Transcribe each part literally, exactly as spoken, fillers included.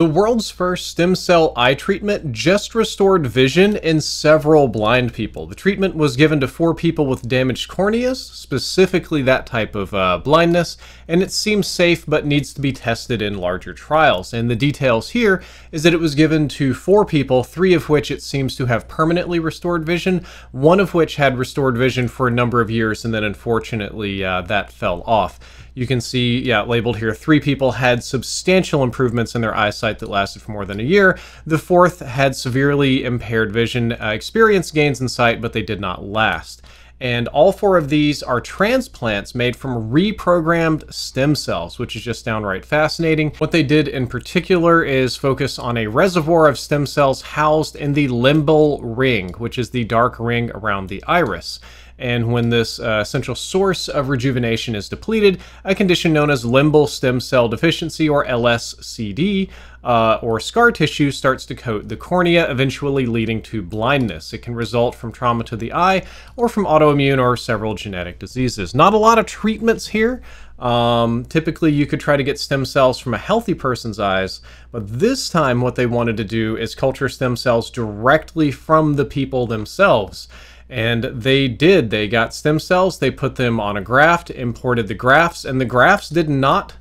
The world's first stem cell eye treatment just restored vision in several blind people. The treatment was given to four people with damaged corneas, specifically that type of uh, blindness, and it seems safe but needs to be tested in larger trials. And the details here is that it was given to four people, three of which it seems to have permanently restored vision, one of which had restored vision for a number of years, and then unfortunately uh, that fell off. You can see, yeah, labeled here, three people had substantial improvements in their eyesight that lasted for more than a year. The fourth had severely impaired vision, uh, experienced gains in sight, but they did not last. And all four of these are transplants made from reprogrammed stem cells, which is just downright fascinating. What they did in particular is focus on a reservoir of stem cells housed in the limbal ring, which is the dark ring around the iris. And when this uh, essential source of rejuvenation is depleted, a condition known as limbal stem cell deficiency, or L S C D, uh, or scar tissue starts to coat the cornea, eventually leading to blindness. It can result from trauma to the eye or from autoimmune or several genetic diseases. Not a lot of treatments here. Um, typically, you could try to get stem cells from a healthy person's eyes, but this time what they wanted to do is culture stem cells directly from the people themselves. And they did. They got stem cells, they put them on a graft, imported the grafts, and the grafts did not,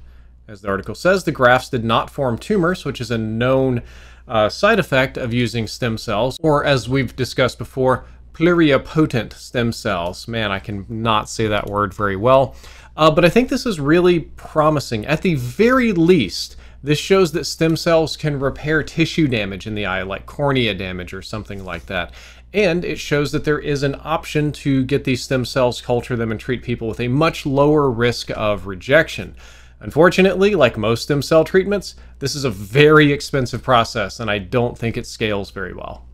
as the article says, the grafts did not form tumors, which is a known uh, side effect of using stem cells, or as we've discussed before, pluripotent stem cells. Man, I cannot say that word very well. Uh, but I think this is really promising. At the very least, this shows that stem cells can repair tissue damage in the eye, like cornea damage or something like that. And it shows that there is an option to get these stem cells, culture them, and treat people with a much lower risk of rejection. Unfortunately, like most stem cell treatments, this is a very expensive process, and I don't think it scales very well.